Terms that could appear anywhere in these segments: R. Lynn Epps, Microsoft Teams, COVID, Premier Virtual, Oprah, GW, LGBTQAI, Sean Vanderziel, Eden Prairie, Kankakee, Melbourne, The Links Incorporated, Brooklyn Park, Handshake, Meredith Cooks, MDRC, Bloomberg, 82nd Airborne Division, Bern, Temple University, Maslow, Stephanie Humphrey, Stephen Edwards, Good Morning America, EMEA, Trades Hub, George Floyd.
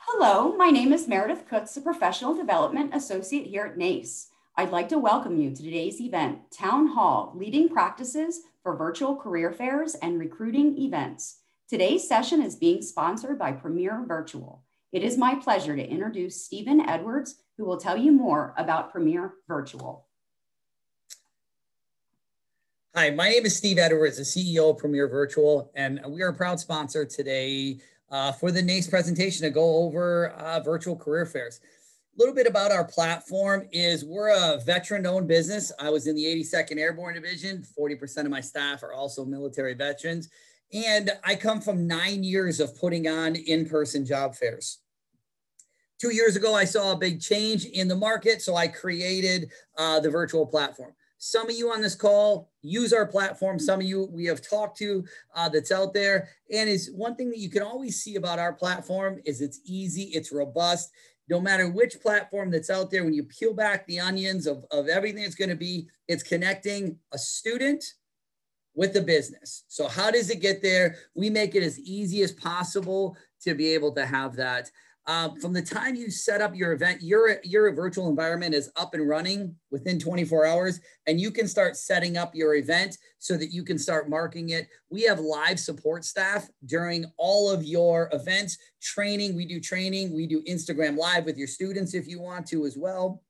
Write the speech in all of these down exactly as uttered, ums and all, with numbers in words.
Hello, my name is Meredith Cooks, a Professional Development Associate here at NACE. I'd like to welcome you to today's event, Town Hall, Leading Practices for Virtual Career Fairs and Recruiting Events. Today's session is being sponsored by Premier Virtual. It is my pleasure to introduce Stephen Edwards, who will tell you more about Premier Virtual. Hi, my name is Steve Edwards, the C E O of Premier Virtual, and we are a proud sponsor today uh, for the NACE presentation to go over uh, virtual career fairs. A little bit about our platform is we're a veteran-owned business. I was in the eighty-second Airborne Division. forty percent of my staff are also military veterans. And I come from nine years of putting on in-person job fairs. Two years ago, I saw a big change in the market, so I created uh, the virtual platform. Some of you on this call use our platform. Some of you we have talked to uh, that's out there. And it's one thing that you can always see about our platform is it's easy, it's robust. No matter which platform that's out there, when you peel back the onions of, of everything it's going to be, it's connecting a student with a business. So how does it get there? We make it as easy as possible to be able to have that. Uh, from the time you set up your event, your, your virtual environment is up and running within twenty-four hours, and you can start setting up your event so that you can start marketing it. We have live support staff during all of your events, training. We do training. We do Instagram Live with your students if you want to as well.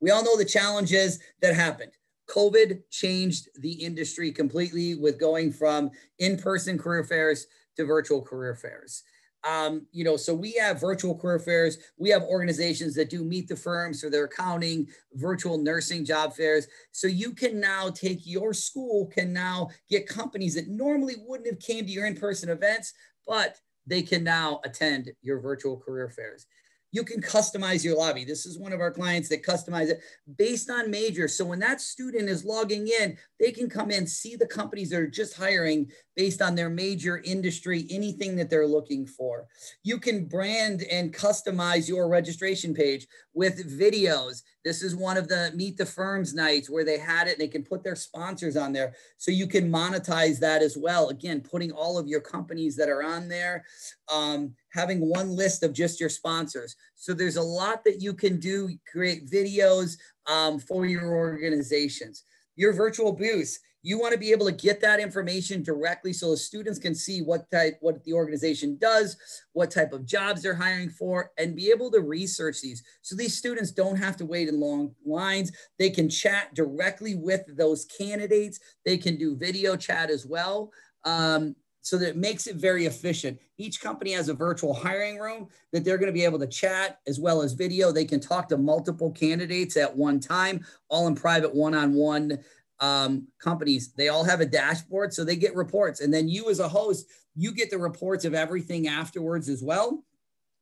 We all know the challenges that happened. COVID changed the industry completely with going from in-person career fairs to virtual career fairs. Um, you know, so we have virtual career fairs. We have organizations that do meet the firms for their accounting, virtual nursing job fairs. So you can now take your school can now get companies that normally wouldn't have came to your in-person events, but they can now attend your virtual career fairs. You can customize your lobby. This is one of our clients that customize it based on major. So when that student is logging in, they can come in, see the companies that are just hiring based on their major, industry, anything that they're looking for. You can brand and customize your registration page with videos. This is one of the Meet the Firms nights where they had it and they can put their sponsors on there. So you can monetize that as well. Again, putting all of your companies that are on there. Um, having one list of just your sponsors. So there's a lot that you can do, create videos um, for your organizations. Your virtual booth, you wanna be able to get that information directly so the students can see what type, what the organization does, what type of jobs they're hiring for, and be able to research these. So these students don't have to wait in long lines. They can chat directly with those candidates. They can do video chat as well. Um, So that it makes it very efficient. Each company has a virtual hiring room that they're gonna be able to chat as well as video. They can talk to multiple candidates at one time, all in private one-on-one um, companies. They all have a dashboard, so they get reports. And then you as a host, you get the reports of everything afterwards as well.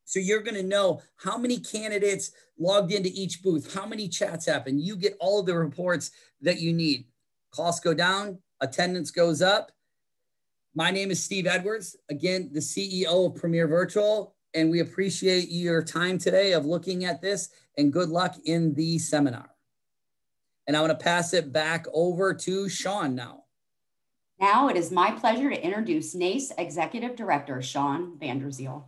So you're gonna know how many candidates logged into each booth, how many chats happened. You get all of the reports that you need. Costs go down, attendance goes up. My name is Steve Edwards, again, the C E O of Premier Virtual, and we appreciate your time today of looking at this, and good luck in the seminar. And I'm gonna pass it back over to Sean now. Now it is my pleasure to introduce NACE Executive Director, Sean Vanderziel.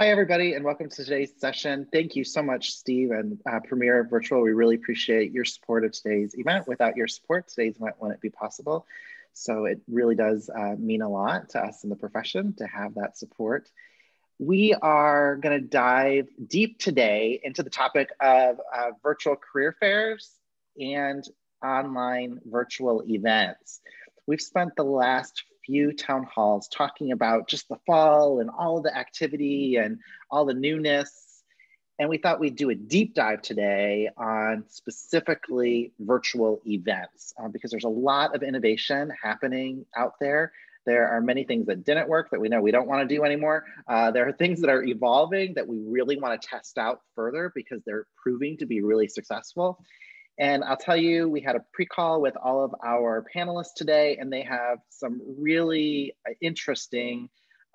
Hi everybody, and welcome to today's session. Thank you so much, Steve and uh, Premier Virtual. We really appreciate your support of today's event. Without your support, today's event wouldn't be possible. So it really does uh, mean a lot to us in the profession to have that support. We are gonna dive deep today into the topic of uh, virtual career fairs and online virtual events. We've spent the last few town halls talking about just the fall and all of the activity and all the newness. And we thought we'd do a deep dive today on specifically virtual events um, because there's a lot of innovation happening out there. There are many things that didn't work that we know we don't want to do anymore. Uh, there are things that are evolving that we really want to test out further because they're proving to be really successful. And I'll tell you, we had a pre-call with all of our panelists today, and they have some really interesting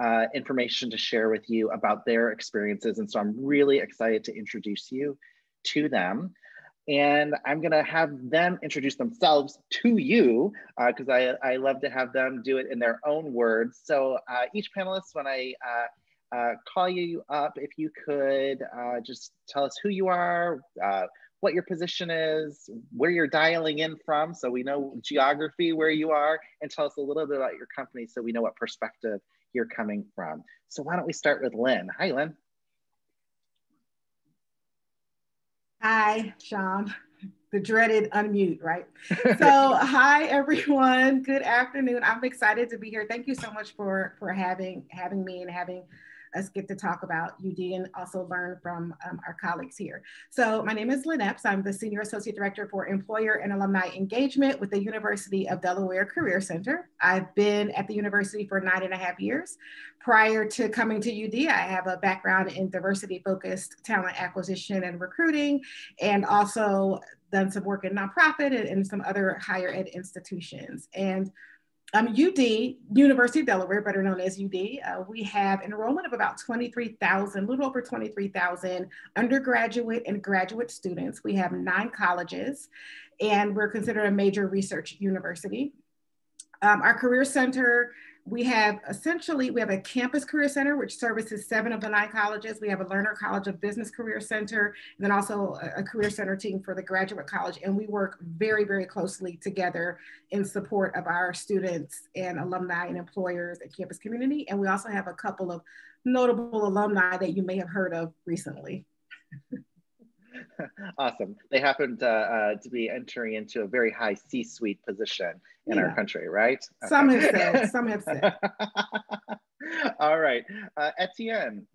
uh, information to share with you about their experiences. And so I'm really excited to introduce you to them. And I'm gonna have them introduce themselves to you because uh, I, I love to have them do it in their own words. So uh, each panelist, when I uh, uh, call you up, if you could uh, just tell us who you are, uh, what your position is, where you're dialing in from, so we know geography where you are, and tell us a little bit about your company so we know what perspective you're coming from. So why don't we start with Lynn? Hi, Lynn. Hi, Sean, the dreaded unmute, right? So hi, everyone. Good afternoon. I'm excited to be here. Thank you so much for, for having, having me and having us get to talk about U D and also learn from um, our colleagues here. So my name is Lynn Epps. I'm the Senior Associate Director for Employer and Alumni Engagement with the University of Delaware Career Center. I've been at the university for nine and a half years. Prior to coming to U D, I have a background in diversity-focused talent acquisition and recruiting, and also done some work in nonprofit and, and some other higher ed institutions. And Um, U D, University of Delaware, better known as U D, uh, we have enrollment of about twenty-three thousand, a little over twenty-three thousand undergraduate and graduate students. We have nine colleges, and we're considered a major research university. Um, our career center, we have essentially, we have a campus career center, which services seven of the nine colleges. We have a Learner College of Business career center, and then also a career center team for the graduate college. And we work very, very closely together in support of our students and alumni and employers at campus community. And we also have a couple of notable alumni that you may have heard of recently. Awesome. They happen to, uh, to be entering into a very high C-suite position in yeah. our country, right? Okay. Some have said, some have said. All right. Uh, Etienne.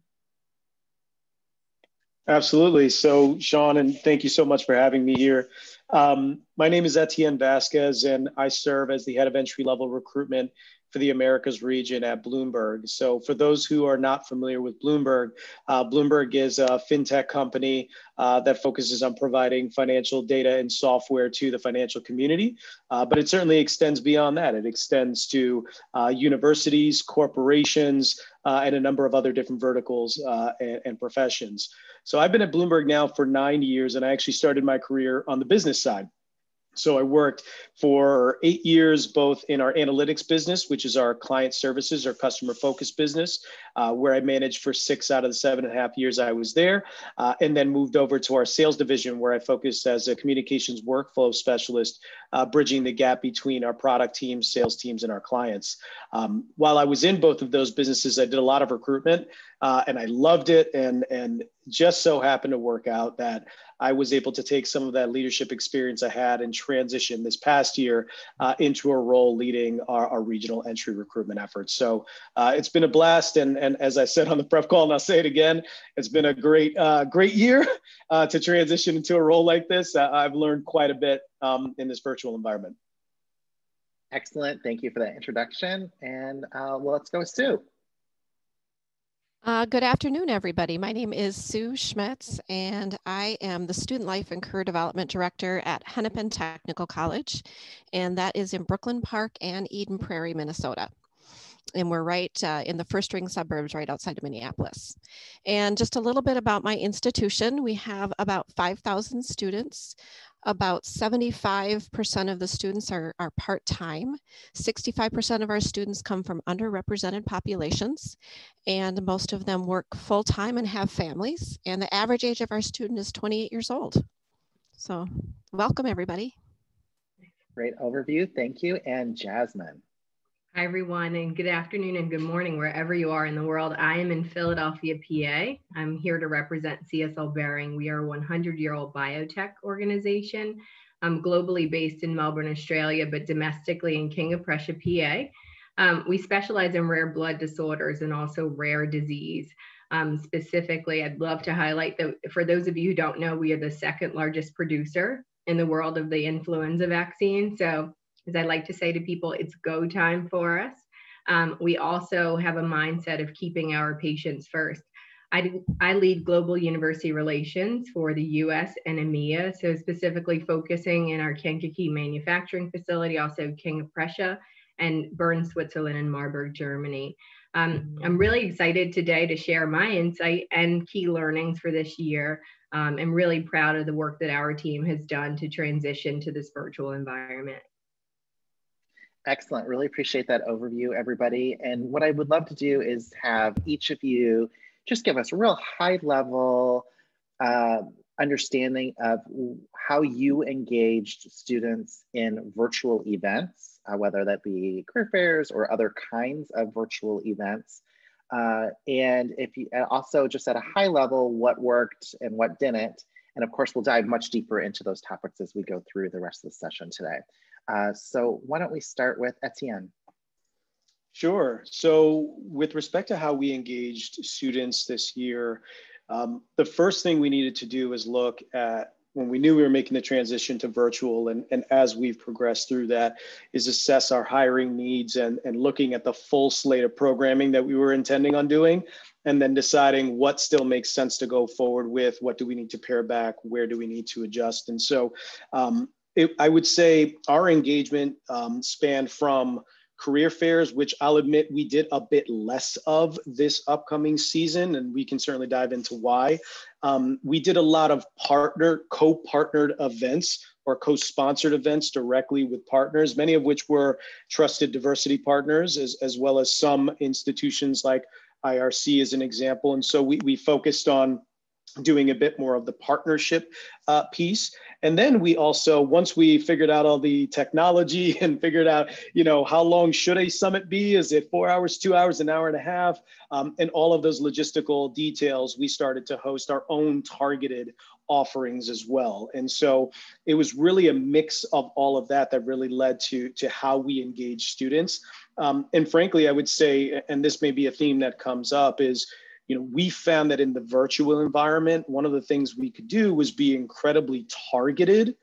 Absolutely. So, Sean, and thank you so much for having me here. Um, my name is Etienne Vasquez, and I serve as the head of entry-level recruitment for the Americas region at Bloomberg. So for those who are not familiar with Bloomberg, uh, Bloomberg is a fintech company uh, that focuses on providing financial data and software to the financial community. Uh, but it certainly extends beyond that. It extends to uh, universities, corporations, uh, and a number of other different verticals uh, and, and professions. So I've been at Bloomberg now for nine years, and I actually started my career on the business side. So I worked for eight years, both in our analytics business, which is our client services or customer focused business, uh, where I managed for six out of the seven and a half years I was there, uh, and then moved over to our sales division, where I focused as a communications workflow specialist, uh, bridging the gap between our product teams, sales teams, and our clients. Um, while I was in both of those businesses, I did a lot of recruitment, uh, and I loved it, and, and just so happened to work out that I was able to take some of that leadership experience I had and transition this past year uh, into a role leading our, our regional entry recruitment efforts. So uh, it's been a blast. And, and as I said on the prep call, and I'll say it again, it's been a great, uh, great year uh, to transition into a role like this. Uh, I've learned quite a bit um, in this virtual environment. Excellent. Thank you for that introduction. And uh, well, let's go with Sue. Uh, good afternoon, everybody. My name is Sue Schmitz, and I am the Student Life and Career Development Director at Hennepin Technical College, and that is in Brooklyn Park and Eden Prairie, Minnesota. And we're right uh, in the first ring suburbs right outside of Minneapolis. And just a little bit about my institution. We have about five thousand students. About seventy-five percent of the students are, are part-time. sixty-five percent of our students come from underrepresented populations, and most of them work full-time and have families. And the average age of our student is twenty-eight years old. So welcome, everybody. Great overview, thank you. And Jasmine. Hi, everyone, and good afternoon and good morning, wherever you are in the world. I am in Philadelphia, P A. I'm here to represent C S L Behring. We are a hundred-year-old biotech organization. I'm globally based in Melbourne, Australia, but domestically in King of Prussia, P A. Um, we specialize in rare blood disorders and also rare disease. Um, specifically, I'd love to highlight that for those of you who don't know, we are the second largest producer in the world of the influenza vaccine. So, as I like to say to people, it's go time for us. Um, we also have a mindset of keeping our patients first. I, I lead global university relations for the U S and EMEA, so specifically focusing in our Kankakee manufacturing facility, also King of Prussia, and Bern, Switzerland, and Marburg, Germany. Um, I'm really excited today to share my insight and key learnings for this year um, am really proud of the work that our team has done to transition to this virtual environment. Excellent, really appreciate that overview, everybody. And what I would love to do is have each of you just give us a real high level uh, understanding of how you engaged students in virtual events, uh, whether that be career fairs or other kinds of virtual events. Uh, and if you also just at a high level, what worked and what didn't. And of course, we'll dive much deeper into those topics as we go through the rest of the session today. Uh, so why don't we start with Etienne? Sure. So with respect to how we engaged students this year, um, the first thing we needed to do is look at, when we knew we were making the transition to virtual and, and as we've progressed through that, is assess our hiring needs and, and looking at the full slate of programming that we were intending on doing, and then deciding what still makes sense to go forward with, what do we need to pare back, where do we need to adjust. And so um, it, I would say our engagement um, spanned from career fairs, which I'll admit we did a bit less of this upcoming season, and we can certainly dive into why. Um, we did a lot of partner, co-partnered events or co-sponsored events directly with partners, many of which were trusted diversity partners, as, as well as some institutions like I R C as an example. And so we, we focused on doing a bit more of the partnership uh, piece. And then we also, once we figured out all the technology and figured out, you know, how long should a summit be? Is it four hours, two hours, an hour and a half? Um, and all of those logistical details, we started to host our own targeted offerings as well. And so it was really a mix of all of that that really led to, to how we engage students. Um, and frankly, I would say, and this may be a theme that comes up, is you know, we found that in the virtual environment, one of the things we could do was be incredibly targeted,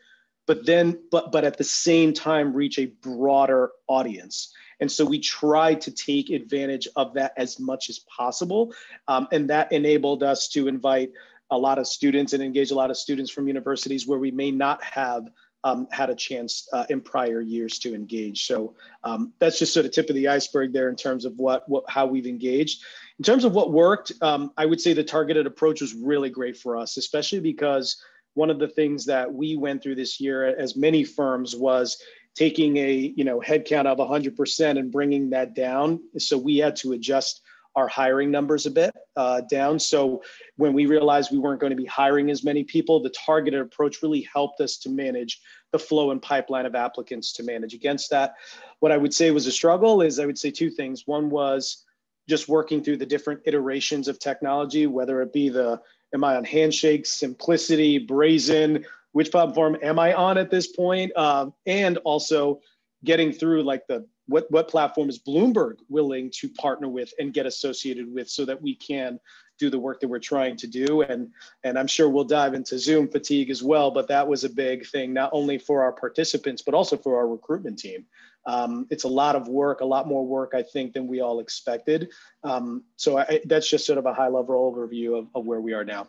but then, but, but at the same time, reach a broader audience. And so we tried to take advantage of that as much as possible. Um, and that enabled us to invite a lot of students and engage a lot of students from universities where we may not have um, had a chance uh, in prior years to engage. So um, that's just sort of tip of the iceberg there in terms of what, what how we've engaged. In terms of what worked, um, I would say the targeted approach was really great for us, especially because one of the things that we went through this year, as many firms, was taking a you know headcount of one hundred percent and bringing that down. So we had to adjust our hiring numbers a bit uh, down. So when we realized we weren't going to be hiring as many people, the targeted approach really helped us to manage the flow and pipeline of applicants to manage against that. What I would say was a struggle is I would say two things. One was just working through the different iterations of technology, whether it be the, am I on Handshake, Simplicity, Brazen, which platform am I on at this point? Uh, and also getting through like the, what, what platform is Bloomberg willing to partner with and get associated with so that we can do the work that we're trying to do. And, and I'm sure we'll dive into Zoom fatigue as well, but that was a big thing, not only for our participants, but also for our recruitment team. Um, it's a lot of work, a lot more work, I think, than we all expected. Um, so I, that's just sort of a high level overview of, of where we are now.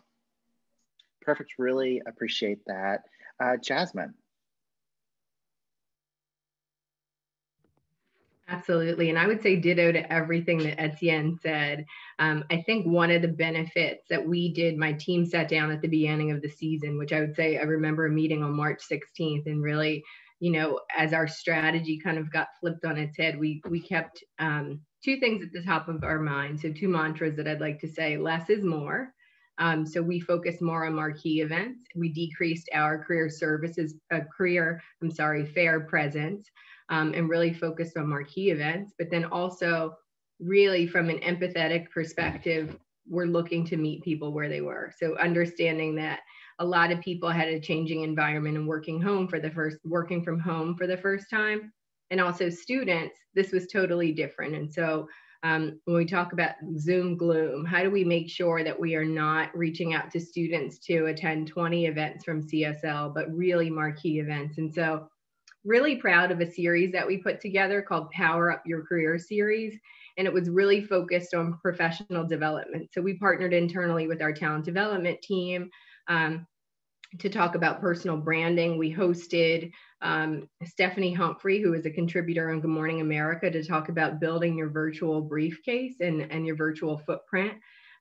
Perfect, really appreciate that. Uh, Jasmine. Absolutely, and I would say ditto to everything that Etienne said. Um, I think one of the benefits that we did, my team sat down at the beginning of the season, which I would say I remember a meeting on March sixteenth and really, you know, as our strategy kind of got flipped on its head, we, we kept um, two things at the top of our mind. So two mantras that I'd like to say, less is more. Um, so we focused more on marquee events. We decreased our career services, uh, career, I'm sorry, fair presence um, and really focused on marquee events. But then also really from an empathetic perspective, we're looking to meet people where they were. So understanding that a lot of people had a changing environment and working home for the first, working from home for the first time. And also students, this was totally different. And so um, when we talk about Zoom gloom, how do we make sure that we are not reaching out to students to attend twenty events from C S L, but really marquee events? And so really proud of a series that we put together called Power Up Your Career Series. And it was really focused on professional development. So we partnered internally with our talent development team, um, to talk about personal branding. We hosted um, Stephanie Humphrey, who is a contributor on Good Morning America, to talk about building your virtual briefcase and, and your virtual footprint.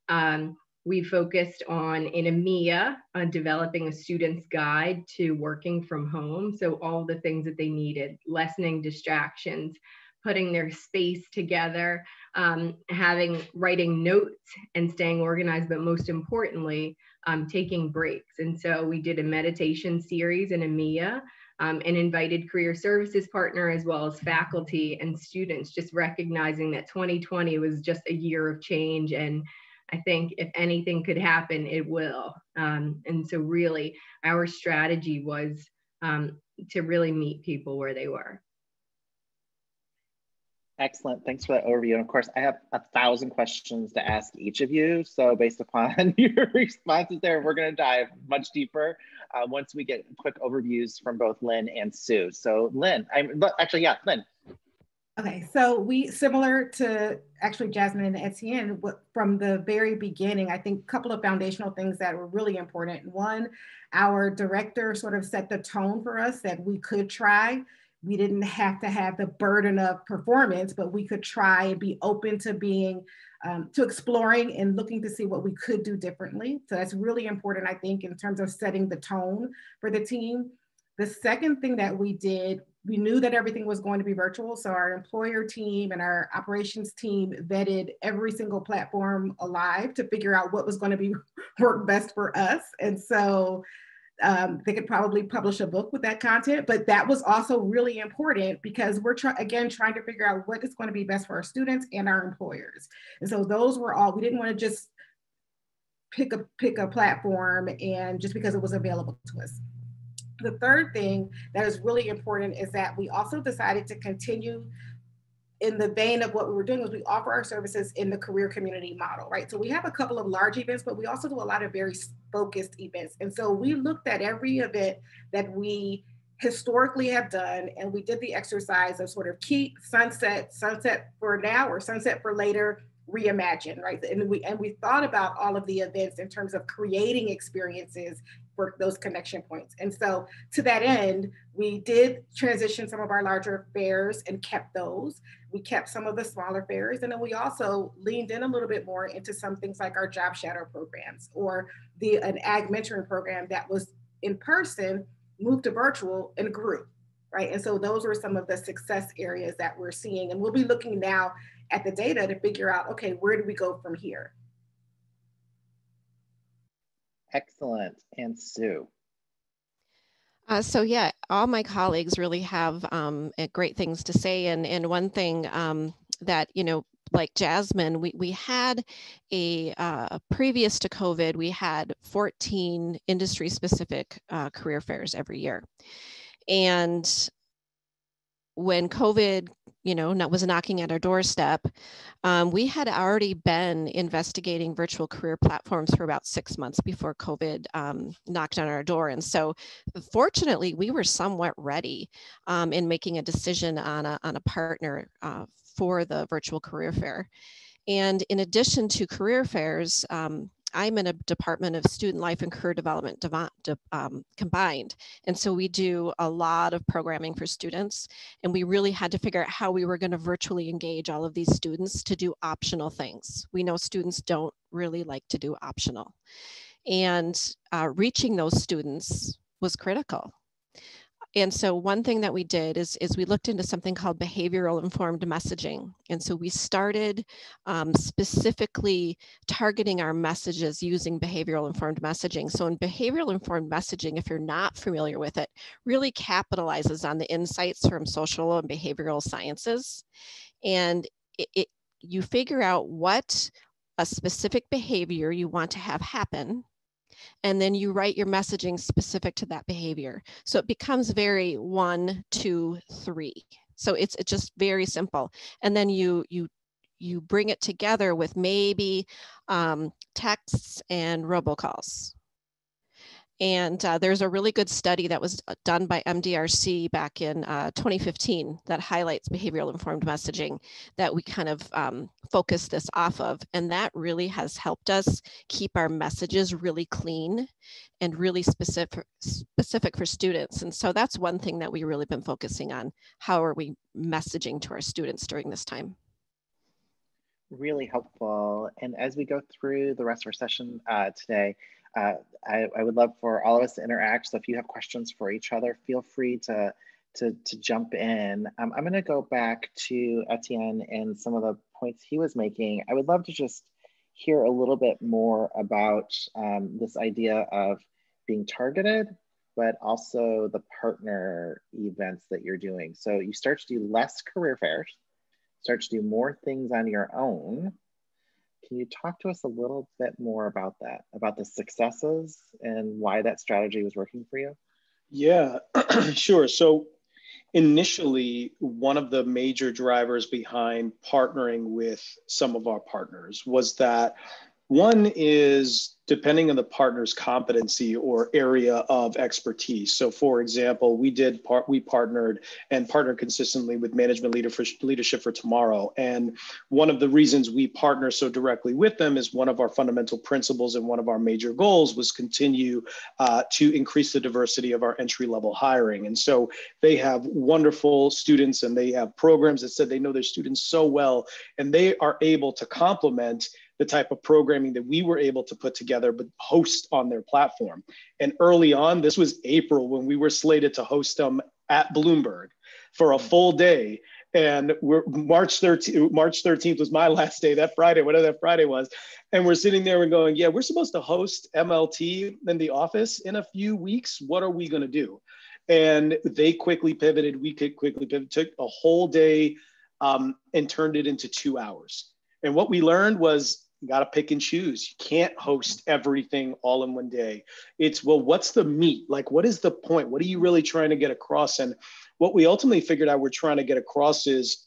Um, We focused on, in EMEA, on developing a student's guide to working from home. So all the things that they needed, lessening distractions, putting their space together, um, having, writing notes and staying organized, but most importantly, um, taking breaks. And so we did a meditation series in EMEA, um, and invited career services partner as well as faculty and students, just recognizing that twenty twenty was just a year of change, and I think if anything could happen, it will. Um, and so really our strategy was um, to really meet people where they were. Excellent, thanks for that overview. And of course, I have a thousand questions to ask each of you. So based upon your responses there, we're gonna dive much deeper uh, once we get quick overviews from both Lynn and Sue. So Lynn, I'm actually, yeah, Lynn. Okay, so we, similar to actually Jasmine and Etienne, from the very beginning, I think a couple of foundational things that were really important. One, our director sort of set the tone for us that we could try. We didn't have to have the burden of performance, but we could try and be open to being, um, to exploring and looking to see what we could do differently. So that's really important, I think, in terms of setting the tone for the team. The second thing that we did, we knew that everything was going to be virtual. So our employer team and our operations team vetted every single platform alive to figure out what was going to be work best for us. And so um, they could probably publish a book with that content, but that was also really important because we're try again, trying to figure out what is going to be best for our students and our employers. And so those were all, we didn't want to just pick a, pick a platform and just because it was available to us. The third thing that is really important is that we also decided to continue in the vein of what we were doing was we offer our services in the career community model, right? So we have a couple of large events, but we also do a lot of very focused events. And so we looked at every event that we historically have done, and we did the exercise of sort of keep, sunset, sunset for now or sunset for later, reimagine, right? And we, and we thought about all of the events in terms of creating experiences for those connection points. And so to that end, we did transition some of our larger fairs and kept those. We kept some of the smaller fairs. And then we also leaned in a little bit more into some things like our job shadow programs or the an ag mentoring program that was in person, moved to virtual and grew, right? And so those were some of the success areas that we're seeing. And we'll be looking now at the data to figure out, okay, where do we go from here? Excellent. And Sue. Uh, so yeah, all my colleagues really have um, great things to say. And, and one thing um, that, you know, like Jasmine, we, we had a uh, previous to COVID, we had fourteen industry specific uh, career fairs every year. And when COVID, you know, was knocking at our doorstep, um, we had already been investigating virtual career platforms for about six months before COVID um, knocked on our door. And so fortunately, we were somewhat ready um, in making a decision on a, on a partner uh, for the virtual career fair. And in addition to career fairs, um, I'm in a department of student life and career development um, combined. And so we do a lot of programming for students, and we really had to figure out how we were going to virtually engage all of these students to do optional things. We know students don't really like to do optional, and uh, reaching those students was critical. And so one thing that we did is, is we looked into something called behavioral informed messaging. And so we started um, specifically targeting our messages using behavioral informed messaging. So in behavioral informed messaging, if you're not familiar with it, really capitalizes on the insights from social and behavioral sciences. And it, it, you figure out what a specific behavior you want to have happen, and then you write your messaging specific to that behavior. So it becomes very one, two, three. So it's, it's just very simple. And then you, you, you bring it together with maybe um, texts and robocalls. And uh, there's a really good study that was done by M D R C back in uh, twenty fifteen that highlights behavioral informed messaging that we kind of um, focus this off of. And that really has helped us keep our messages really clean and really specific, specific for students. And so that's one thing that we've really been focusing on. How are we messaging to our students during this time? really helpful. And as we go through the rest of our session uh, today, uh, I, I would love for all of us to interact. So if you have questions for each other, feel free to, to, to jump in. Um, I'm gonna go back to Etienne and some of the points he was making. I would love to just hear a little bit more about um, this idea of being targeted, but also the partner events that you're doing. So you start to do less career fairs, start to do more things on your own. Can you talk to us a little bit more about that, about the successes and why that strategy was working for you? Yeah, sure. So initially, one of the major drivers behind partnering with some of our partners was that one is depending on the partner's competency or area of expertise. So for example, we did part, we partnered and partnered consistently with Management Leadership for Tomorrow. And one of the reasons we partner so directly with them is one of our fundamental principles and one of our major goals was continue uh, to increase the diversity of our entry-level hiring. And so they have wonderful students and they have programs that said they know their students so well, and they are able to complement the type of programming that we were able to put together, but host on their platform. And early on, this was April when we were slated to host them at Bloomberg for a full day. And we're March thirteenth, March thirteenth was my last day, that Friday, whatever that Friday was. And we're sitting there and going, yeah, we're supposed to host M L T in the office in a few weeks. What are we gonna do? And they quickly pivoted, we could quickly pivot, took a whole day um, and turned it into two hours. And what we learned was, you got to pick and choose. You can't host everything all in one day. It's, well, what's the meat? Like, what is the point? What are you really trying to get across? And what we ultimately figured out we're trying to get across is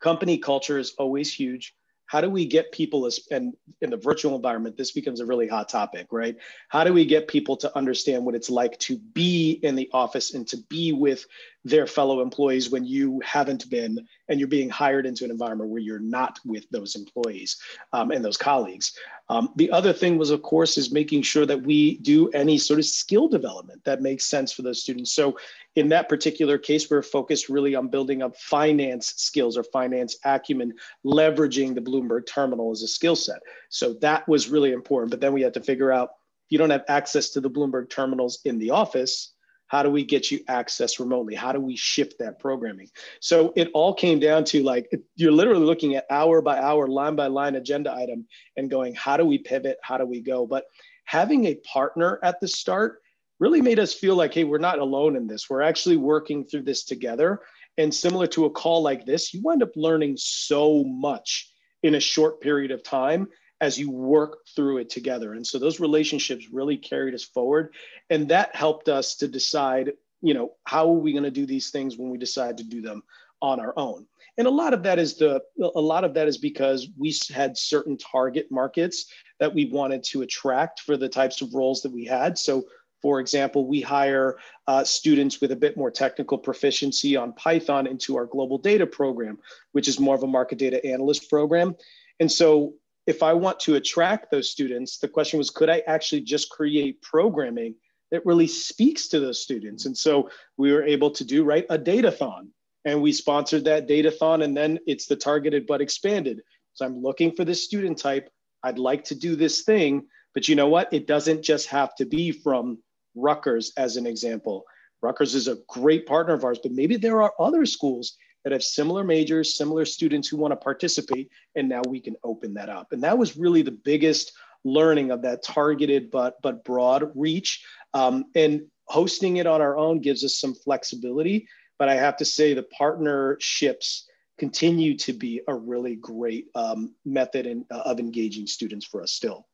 company culture is always huge. How do we get people, as, and in the virtual environment, this becomes a really hot topic, right? How do we get people to understand what it's like to be in the office and to be with their fellow employees when you haven't been, and you're being hired into an environment where you're not with those employees um, and those colleagues? Um, the other thing was, of course, is making sure that we do any sort of skill development that makes sense for those students. So in that particular case, we're focused really on building up finance skills or finance acumen, leveraging the Bloomberg terminal as a skill set. So that was really important. But then we had to figure out, if you don't have access to the Bloomberg terminals in the office, how do we get you access remotely? How do we shift that programming? So it all came down to, like, you're literally looking at hour by hour, line by line agenda item and going, how do we pivot? How do we go? But having a partner at the start really made us feel like, hey, we're not alone in this. We're actually working through this together. And similar to a call like this, you wind up learning so much in a short period of time as you work through it together. And so those relationships really carried us forward. And that helped us to decide, you know, how are we gonna do these things when we decide to do them on our own? And a lot of that is the, a lot of that is because we had certain target markets that we wanted to attract for the types of roles that we had. So for example, we hire uh, students with a bit more technical proficiency on Python into our global data program, which is more of a market data analyst program. And so if I want to attract those students, the question was, could I actually just create programming that really speaks to those students? And so we were able to do, right, a datathon, and we sponsored that datathon, and then it's the targeted but expanded. So I'm looking for this student type. I'd like to do this thing, but you know what? It doesn't just have to be from Rutgers as an example. Rutgers is a great partner of ours, but maybe there are other schools that have similar majors, similar students who want to participate, and now we can open that up. And that was really the biggest learning of that targeted but but broad reach. Um, and hosting it on our own gives us some flexibility, but I have to say the partnerships continue to be a really great um, method in, uh, of engaging students for us still.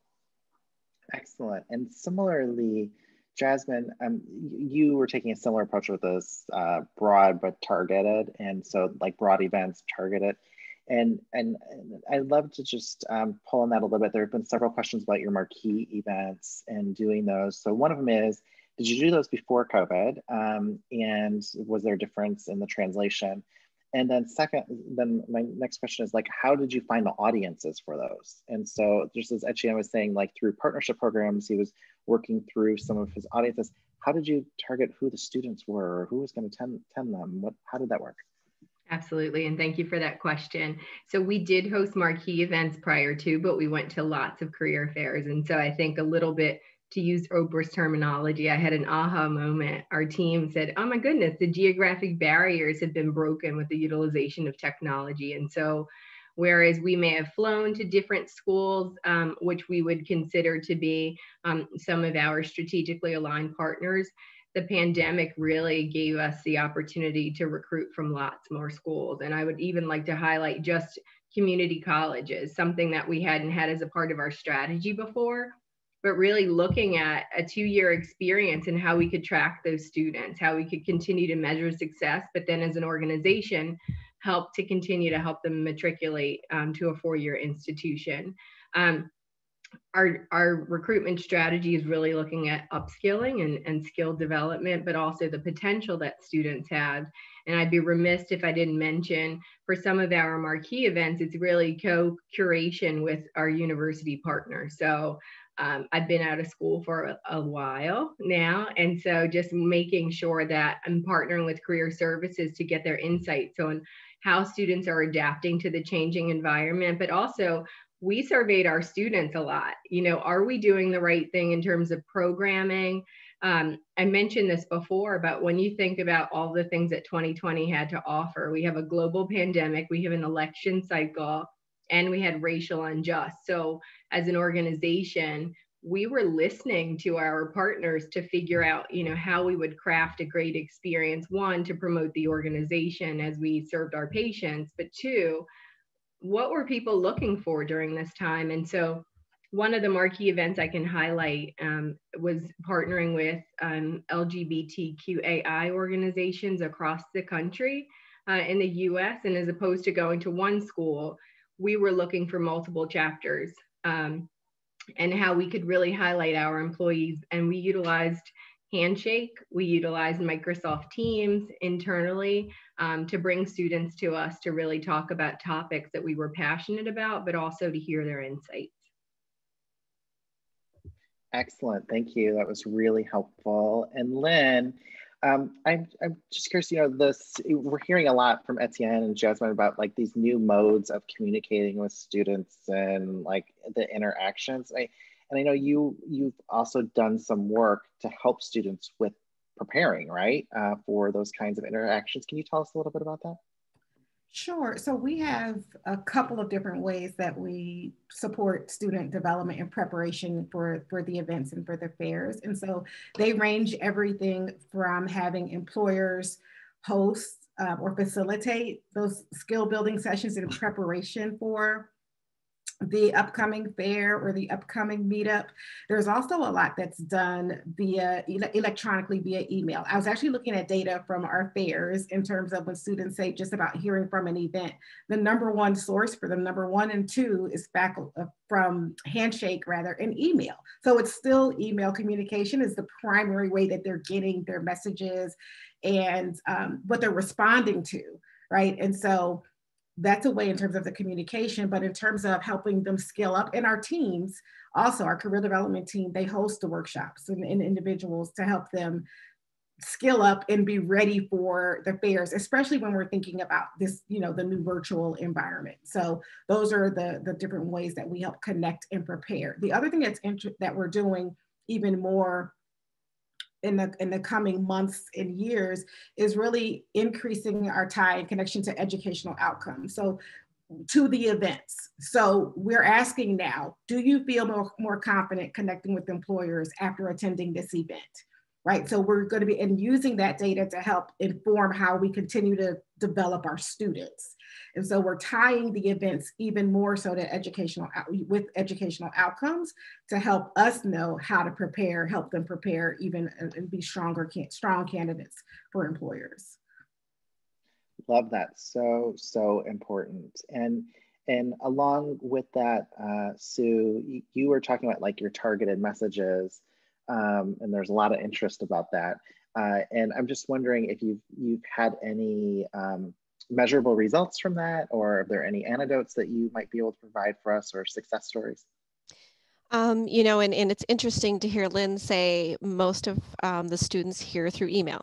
Excellent. And similarly, Jasmine, um, you were taking a similar approach with this uh, broad but targeted, and so like broad events targeted, and and, and I'd love to just um, pull on that a little bit. There have been several questions about your marquee events and doing those. So one of them is, did you do those before COVID, um, and was there a difference in the translation? And then second, then my next question is, like, how did you find the audiences for those? And so just as Etienne was saying, like through partnership programs, he was working through some of his audiences. How did you target who the students were, or who was going to attend, attend them? What, how did that work? Absolutely, and thank you for that question. So we did host marquee events prior to, but we went to lots of career fairs. And so I think a little bit, to use Oprah's terminology, I had an aha moment. Our team said, oh my goodness, the geographic barriers have been broken with the utilization of technology. And so whereas we may have flown to different schools, um, which we would consider to be um, some of our strategically aligned partners, the pandemic really gave us the opportunity to recruit from lots more schools. And I would even like to highlight just community colleges, something that we hadn't had as a part of our strategy before, but really looking at a two-year experience and how we could track those students, how we could continue to measure success, but then as an organization, help to continue to help them matriculate um, to a four-year institution. Um, our, our recruitment strategy is really looking at upskilling and, and skill development, but also the potential that students have. And I'd be remiss if I didn't mention, for some of our marquee events, it's really co-curation with our university partner. So Um, I've been out of school for a, a while now, and so just making sure that I'm partnering with career services to get their insights on how students are adapting to the changing environment, but also we surveyed our students a lot. You know, are we doing the right thing in terms of programming? Um, I mentioned this before, but when you think about all the things that twenty twenty had to offer, we have a global pandemic, we have an election cycle, and we had racial unjust. So as an organization, we were listening to our partners to figure out, you know, how we would craft a great experience, one, to promote the organization as we served our patients, but two, what were people looking for during this time? And so one of the marquee events I can highlight um, was partnering with um, L G B T Q A I organizations across the country uh, in the U S And as opposed to going to one school, we were looking for multiple chapters um, and how we could really highlight our employees. And we utilized Handshake, we utilized Microsoft Teams internally um, to bring students to us to really talk about topics that we were passionate about, but also to hear their insights. Excellent, thank you. That was really helpful. And Lynn, Um, I'm, I'm just curious, you know, this, we're hearing a lot from Etienne and Jasmine about like these new modes of communicating with students and like the interactions. I, and I know you, you've also done some work to help students with preparing, right, uh, for those kinds of interactions. Can you tell us a little bit about that? Sure. So we have a couple of different ways that we support student development and preparation for, for the events and for the fairs. And so they range everything from having employers host uh, or facilitate those skill building sessions in preparation for the upcoming fair or the upcoming meetup. There's also a lot that's done via electronically via email. I was actually looking at data from our fairs in terms of when students say just about hearing from an event. The number one source for them, number one and two, is faculty uh, from Handshake rather, and email. So it's still email communication is the primary way that they're getting their messages and um, what they're responding to, right? And so that's a way in terms of the communication, but in terms of helping them scale up, and our teams, also our career development team, they host the workshops and, and individuals to help them skill up and be ready for the fairs, especially when we're thinking about this, you know, the new virtual environment. So those are the, the different ways that we help connect and prepare. The other thing that's int- that we're doing even more in the in the coming months and years is really increasing our tie and connection to educational outcomes. So to the events. So we're asking now, do you feel more, more confident connecting with employers after attending this event? Right. So we're going to be and using that data to help inform how we continue to develop our students. And so we're tying the events even more so to educational with educational outcomes to help us know how to prepare, help them prepare even and be stronger, strong candidates for employers. Love that. So, so important. And And along with that, uh, Sue, you were talking about like your targeted messages. Um, and there's a lot of interest about that. Uh, and I'm just wondering if you've, you've had any um, measurable results from that, or are there any anecdotes that you might be able to provide for us or success stories? Um, you know, and, and it's interesting to hear Lynn say most of um, the students hear through email.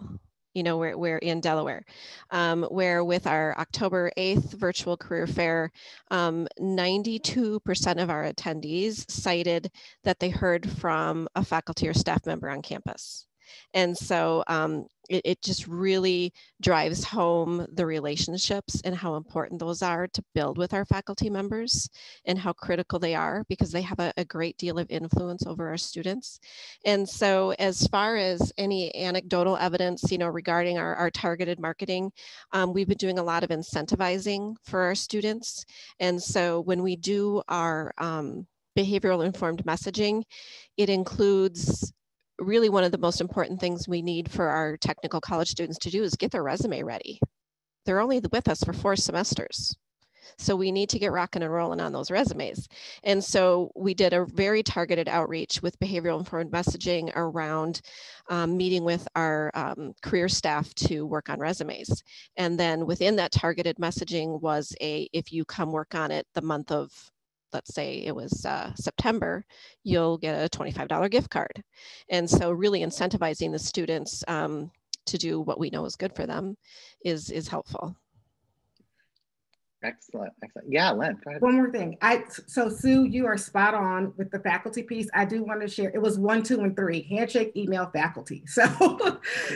you know, we're, we're in Delaware, um, where with our October eighth virtual career fair, um, ninety-two percent of our attendees cited that they heard from a faculty or staff member on campus. And so um, it, it just really drives home the relationships and how important those are to build with our faculty members and how critical they are, because they have a, a great deal of influence over our students. And so as far as any anecdotal evidence, you know, regarding our, our targeted marketing, um, we've been doing a lot of incentivizing for our students. And so when we do our um, behavioral informed messaging, it includes really one of the most important things we need for our technical college students to do is get their resume ready. They're only with us for four semesters. So we need to get rocking and rolling on those resumes. And so we did a very targeted outreach with behavioral informed messaging around um, meeting with our um, career staff to work on resumes. And then within that targeted messaging was a, if you come work on it the month of, let's say it was uh, September, you'll get a twenty-five dollar gift card. And so really incentivizing the students um, to do what we know is good for them is, is helpful. Excellent, excellent. Yeah, Lynn, go ahead. One more thing. I, so Sue, you are spot on with the faculty piece. I do want to share, it was one, two, and three, handshake, email, faculty. So,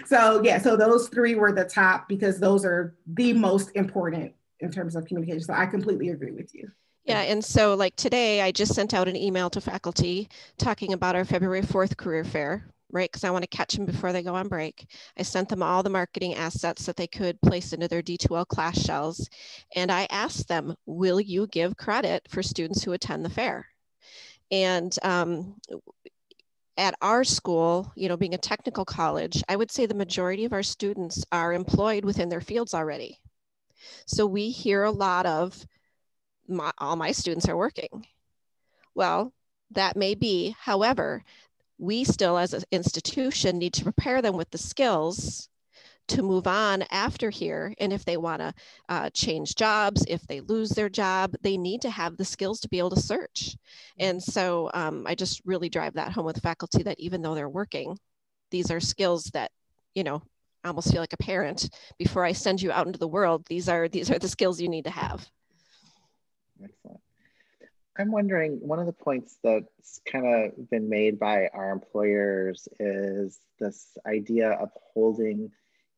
so yeah, so those three were the top because those are the most important in terms of communication. So I completely agree with you. Yeah, and so like today, I just sent out an email to faculty talking about our February fourth career fair, right? Because I want to catch them before they go on break. I sent them all the marketing assets that they could place into their D two L class shells. And I asked them, will you give credit for students who attend the fair? And um, at our school, you know, being a technical college, I would say the majority of our students are employed within their fields already. So we hear a lot of, My, all my students are working. Well, that may be. However, we still as an institution need to prepare them with the skills to move on after here. And if they want to uh, change jobs, if they lose their job, they need to have the skills to be able to search. And so um, I just really drive that home with faculty that even though they're working, these are skills that, you know, I almost feel like a parent. Before I send you out into the world, these are, these are the skills you need to have. Excellent. I'm wondering, one of the points that's kind of been made by our employers is this idea of holding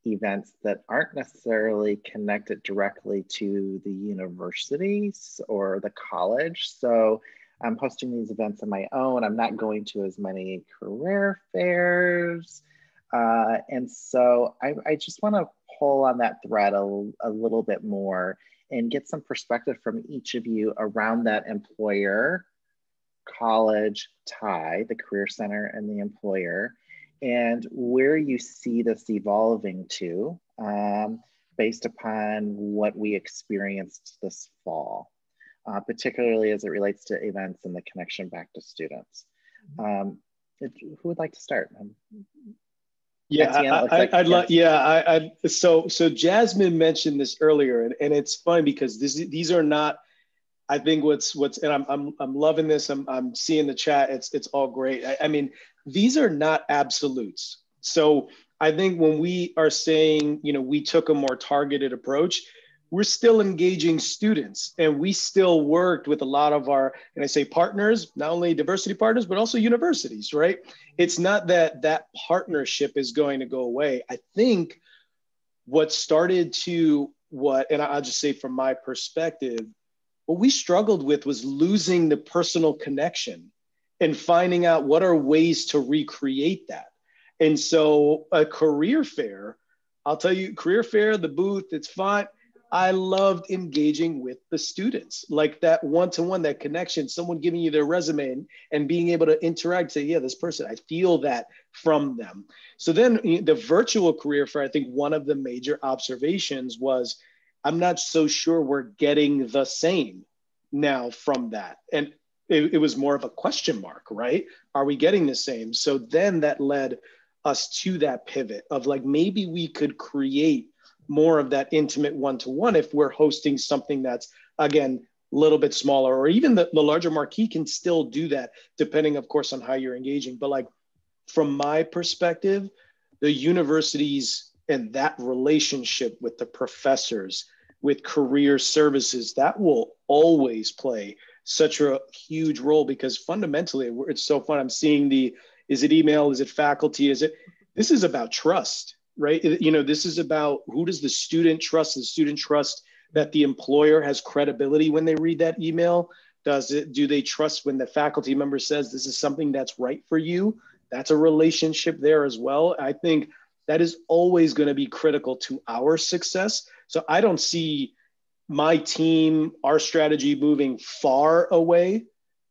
events that aren't necessarily connected directly to the universities or the college. So I'm hosting these events on my own. I'm not going to as many career fairs. Uh, and so I, I just want to pull on that thread a, a little bit more and get some perspective from each of you around that employer, college tie, the career center and the employer, and where you see this evolving to um, based upon what we experienced this fall, uh, particularly as it relates to events and the connection back to students. Um, it, who would like to start? Um, Yeah, I, I, like, I'd yeah. love. Yeah, I, I. So, so Jasmine mentioned this earlier, and, and it's fun because this, these are not. I think what's what's, and I'm I'm I'm loving this. I'm I'm seeing the chat. It's it's all great. I, I mean, these are not absolutes. So I think when we are saying, you know, we took a more targeted approach, we're still engaging students, and we still worked with a lot of our, and I say partners, not only diversity partners, but also universities, right? It's not that that partnership is going to go away. I think what started to what, and I'll just say from my perspective, what we struggled with was losing the personal connection and finding out what are ways to recreate that. And so a career fair, I'll tell you, career fair, the booth, it's fun. I loved engaging with the students, like that one-to-one, that connection, someone giving you their resume and, and being able to interact, say, yeah, this person, I feel that from them. So then the virtual career fair, I think one of the major observations was, I'm not so sure we're getting the same now from that. And it, it was more of a question mark, right? Are we getting the same? So then that led us to that pivot of like, maybe we could create more of that intimate one-to-one if we're hosting something that's, again, a little bit smaller, or even the, the larger marquee can still do that, depending, of course, on how you're engaging. But like, from my perspective, the universities and that relationship with the professors, with career services, that will always play such a huge role, because fundamentally, it's so fun. I'm seeing the, is it email? Is it faculty? Is it, this is about trust, right? You know, this is about who does the student trust? The student trust that the employer has credibility when they read that email. Does it, do they trust when the faculty member says this is something that's right for you? That's a relationship there as well. I think that is always going to be critical to our success. So I don't see my team, our strategy moving far away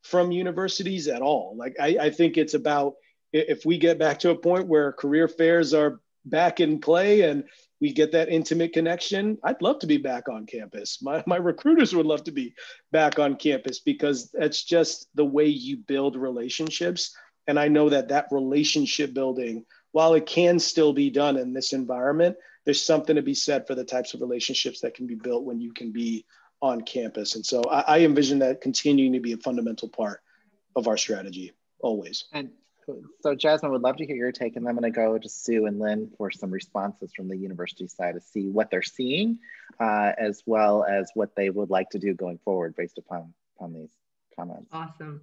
from universities at all. Like I, I think it's about, if we get back to a point where career fairs are back in play and we get that intimate connection, I'd love to be back on campus. My, my recruiters would love to be back on campus, because that's just the way you build relationships. And I know that that relationship building, while it can still be done in this environment, there's something to be said for the types of relationships that can be built when you can be on campus. And so I, I envision that continuing to be a fundamental part of our strategy, always. And so Jasmine, would love to hear your take, and I'm going to go to Sue and Lynn for some responses from the university side to see what they're seeing, uh, as well as what they would like to do going forward based upon, upon these comments. Awesome.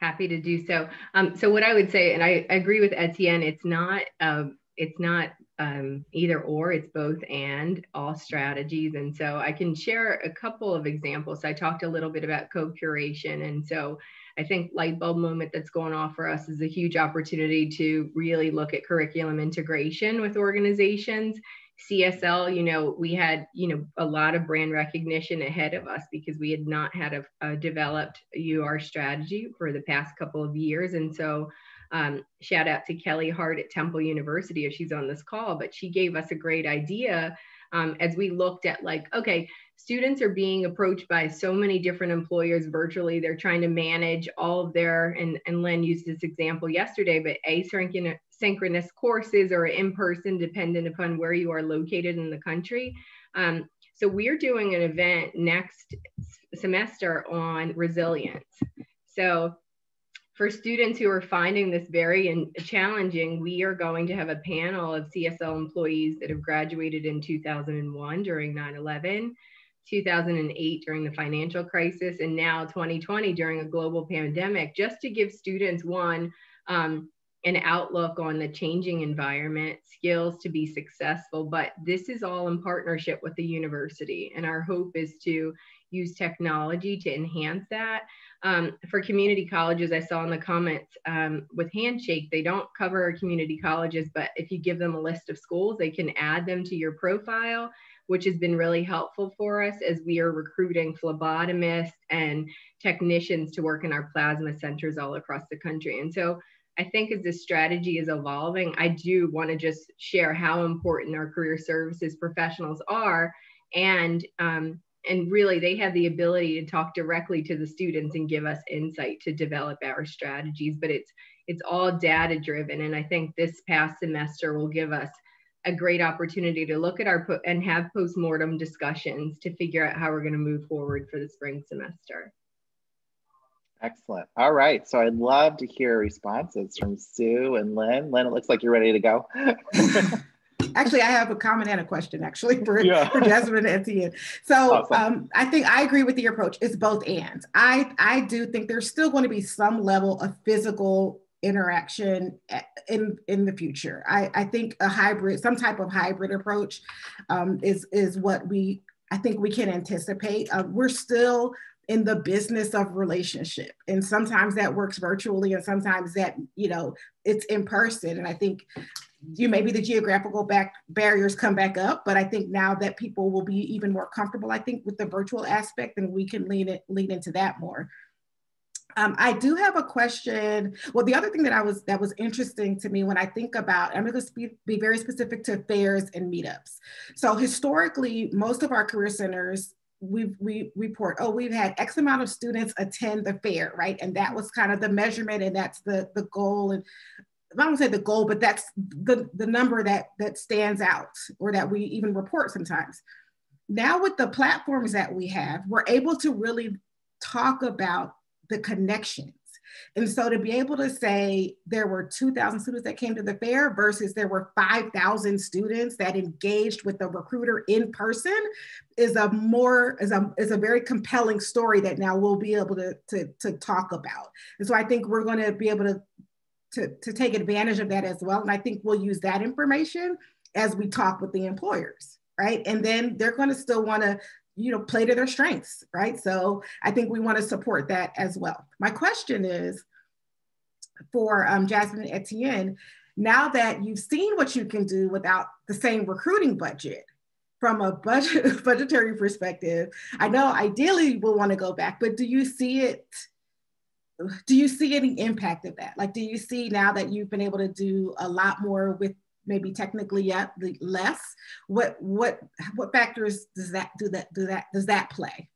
Happy to do so. Um, so what I would say, and I, I agree with Etienne, it's not, uh, it's not um, either or, it's both and, all strategies. And so I can share a couple of examples. I talked a little bit about co-curation. And so I think light bulb moment that's going off for us is a huge opportunity to really look at curriculum integration with organizations. C S L, you know, we had, you know, a lot of brand recognition ahead of us because we had not had a, a developed U R strategy for the past couple of years. And so um, shout out to Kelly Hart at Temple University if she's on this call, but she gave us a great idea um, as we looked at like, okay, students are being approached by so many different employers virtually. They're trying to manage all of their, and, and Lynn used this example yesterday, but asynchronous synchronous courses or in person, dependent upon where you are located in the country. Um, so we're doing an event next semester on resilience. So for students who are finding this very challenging, we are going to have a panel of C S L employees that have graduated in two thousand one during nine eleven, two thousand eight during the financial crisis, and now twenty twenty during a global pandemic, just to give students one, um, an outlook on the changing environment, skills to be successful, but this is all in partnership with the university. And our hope is to use technology to enhance that. Um, for community colleges, I saw in the comments um, with Handshake, they don't cover community colleges, but if you give them a list of schools, they can add them to your profile, which has been really helpful for us as we are recruiting phlebotomists and technicians to work in our plasma centers all across the country. And so I think as this strategy is evolving, I do want to just share how important our career services professionals are. And, um, and really, they have the ability to talk directly to the students and give us insight to develop our strategies. But it's, it's all data driven. And I think this past semester will give us a great opportunity to look at our po- and have postmortem discussions to figure out how we're going to move forward for the spring semester. Excellent. All right. So I'd love to hear responses from Sue and Lynn. Lynn, it looks like you're ready to go. Actually, I have a comment and a question actually for, yeah. for Jasmine and Etienne. So awesome. um, I think I agree with the approach. It's both ands. I, I do think there's still going to be some level of physical interaction in in the future. I, I think a hybrid, some type of hybrid approach um, is, is what we, I think we can anticipate. Uh, we're still in the business of relationship. And sometimes that works virtually and sometimes that, you know, it's in person. And I think you maybe the geographical back barriers come back up, but I think now that people will be even more comfortable, I think, with the virtual aspect, and we can lean it, lean into that more. Um, I do have a question. Well, the other thing that I was that was interesting to me when I think about, I'm going to be, be very specific to fairs and meetups. So historically, most of our career centers, We, we report, oh, we've had X amount of students attend the fair, right? And that was kind of the measurement, and that's the, the goal. And I don't say the goal, but that's the, the number that, that stands out, or that we even report sometimes. Now with the platforms that we have, we're able to really talk about the connections. And so to be able to say there were two thousand students that came to the fair versus there were five thousand students that engaged with the recruiter in person is a more, is a, is a very compelling story that now we'll be able to, to, to talk about. And so I think we're going to be able to, to, to take advantage of that as well. And I think we'll use that information as we talk with the employers, right? And then they're going to still want to, you know, play to their strengths, right? So I think we want to support that as well. My question is for um, Jasmine and Etienne, now that you've seen what you can do without the same recruiting budget, from a budget, budgetary perspective, I know ideally we'll want to go back, but do you see it, do you see any impact of that? Like, do you see now that you've been able to do a lot more with maybe technically yet less, what what what factors does that do that do that does that play?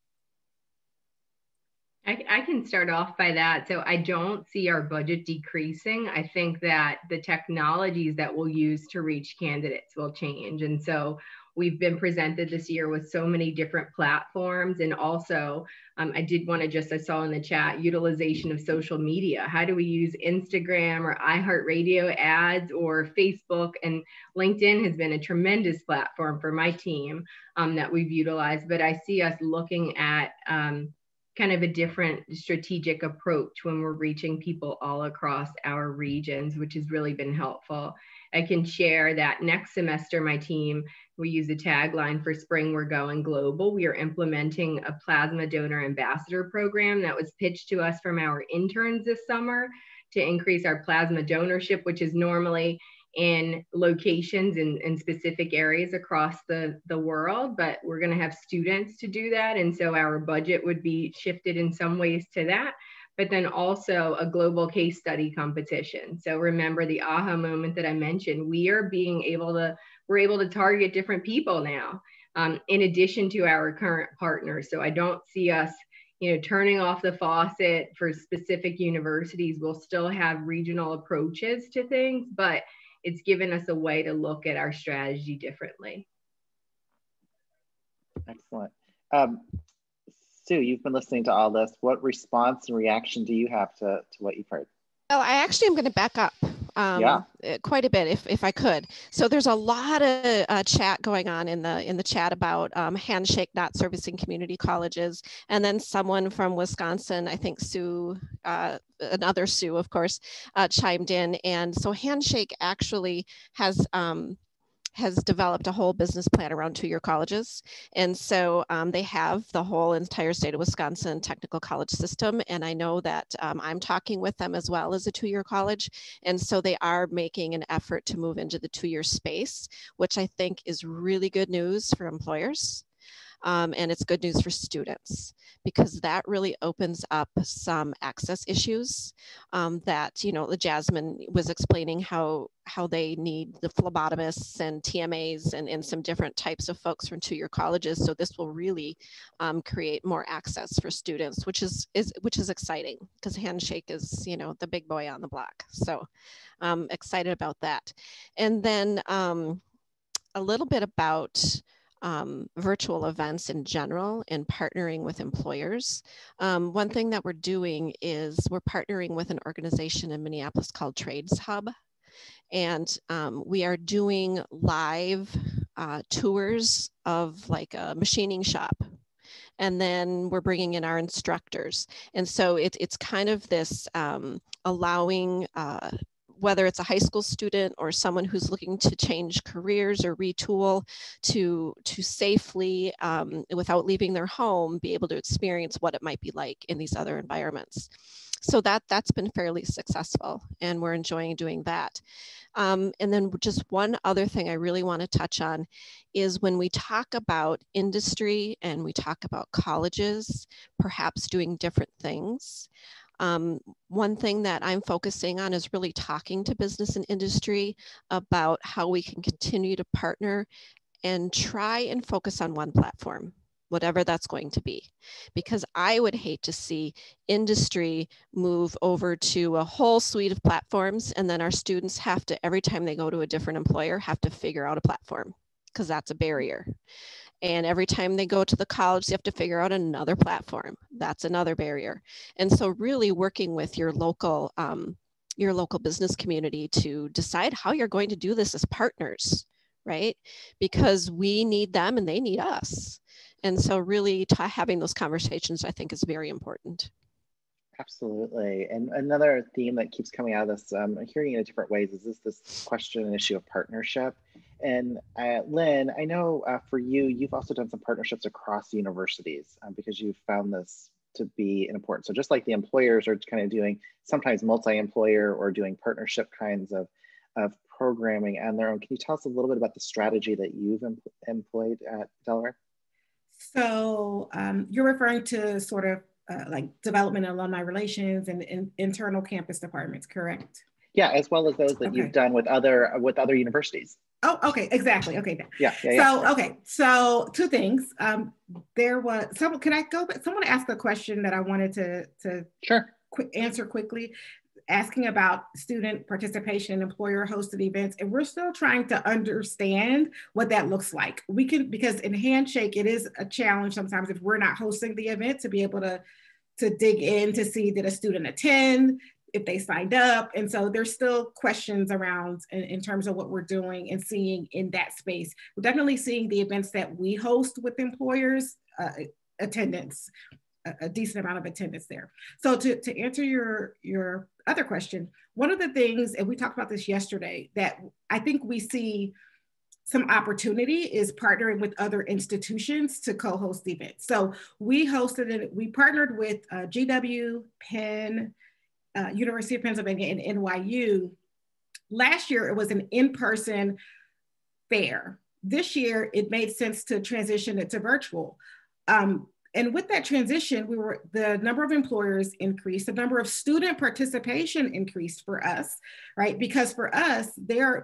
I, I can start off by that. So I don't see our budget decreasing. I think that the technologies that we'll use to reach candidates will change. And so we've been presented this year with so many different platforms. And also, um, I did want to just, I saw in the chat, utilization of social media. How do we use Instagram or iHeartRadio ads or Facebook? And LinkedIn has been a tremendous platform for my team um, that we've utilized. But I see us looking at um, kind of a different strategic approach when we're reaching people all across our regions, which has really been helpful. I can share that next semester, my team, we use a tagline for Spring We're Going Global. We are implementing a plasma donor ambassador program that was pitched to us from our interns this summer to increase our plasma donorship, which is normally in locations in, in specific areas across the, the world, but we're gonna have students to do that. And so our budget would be shifted in some ways to that, but then also a global case study competition. So remember the aha moment that I mentioned, we are being able to, we're able to target different people now, um, in addition to our current partners. So I don't see us, you know, turning off the faucet for specific universities. We'll still have regional approaches to things, but it's given us a way to look at our strategy differently. Excellent. Um, Sue, you've been listening to all this. What response and reaction do you have to, to what you've heard? Oh, I actually am going to back up um, yeah. quite a bit if, if I could. So there's a lot of uh, chat going on in the in the chat about um, Handshake not servicing community colleges. And then someone from Wisconsin, I think Sue, uh, another Sue, of course, uh, chimed in. And so Handshake actually has um, has developed a whole business plan around two-year colleges. And so um, they have the whole entire state of Wisconsin technical college system. And I know that um, I'm talking with them as well as a two-year college. And so they are making an effort to move into the two-year space, which I think is really good news for employers. Um, and it's good news for students because that really opens up some access issues um, that, you know, Jasmine was explaining how how they need the phlebotomists and T M As and, and some different types of folks from two-year colleges. So this will really um, create more access for students, which is, is which is exciting because Handshake is, you know, the big boy on the block. So I'm um, excited about that. And then um, a little bit about Um, virtual events in general and partnering with employers. Um, one thing that we're doing is we're partnering with an organization in Minneapolis called Trades Hub. And um, we are doing live uh, tours of like a machining shop. And then we're bringing in our instructors. And so it, it's kind of this um, allowing uh, whether it's a high school student or someone who's looking to change careers or retool to, to safely, um, without leaving their home, be able to experience what it might be like in these other environments. So that, that's been fairly successful and we're enjoying doing that. Um, and then just one other thing I really want to touch on is when we talk about industry and we talk about colleges, perhaps doing different things. Um, one thing that I'm focusing on is really talking to business and industry about how we can continue to partner and try and focus on one platform, whatever that's going to be. Because I would hate to see industry move over to a whole suite of platforms and then our students have to, every time they go to a different employer, have to figure out a platform because that's a barrier. And every time they go to the college, they have to figure out another platform. That's another barrier. And so really working with your local, um, your local business community to decide how you're going to do this as partners, right? Because we need them and they need us. And so really t- having those conversations, I think, is very important. Absolutely. And another theme that keeps coming out of this, um, hearing it in different ways, is this, this question and issue of partnership. And uh, Lynn, I know uh, for you, you've also done some partnerships across universities um, because you've found this to be important. So just like the employers are kind of doing sometimes multi-employer or doing partnership kinds of, of programming on their own, can you tell us a little bit about the strategy that you've em- employed at Delaware? So um, you're referring to sort of Uh, like development and alumni relations and, and internal campus departments, correct? Yeah, as well as those that okay. you've done with other with other universities. Oh, okay, exactly. Okay. Yeah. yeah so, yeah. okay, so two things. Um, there was someone. Can I go? But someone asked a question that I wanted to to sure qu- answer quickly, asking about student participation in employer-hosted events, and we're still trying to understand what that looks like. We can, because in Handshake, it is a challenge sometimes if we're not hosting the event to be able to, to dig in to see did a student attend, if they signed up. And so there's still questions around in, in terms of what we're doing and seeing in that space. We're definitely seeing the events that we host with employers, uh, attendance, a, a decent amount of attendance there. So to, to answer your, your other question, one of the things, and we talked about this yesterday, that I think we see some opportunity is partnering with other institutions to co-host events. So we hosted and we partnered with uh, G W, Penn, uh, University of Pennsylvania, and N Y U. Last year, it was an in-person fair. This year, it made sense to transition it to virtual. Um, And with that transition, we were the number of employers increased, the number of student participation increased for us, right? Because for us, they're,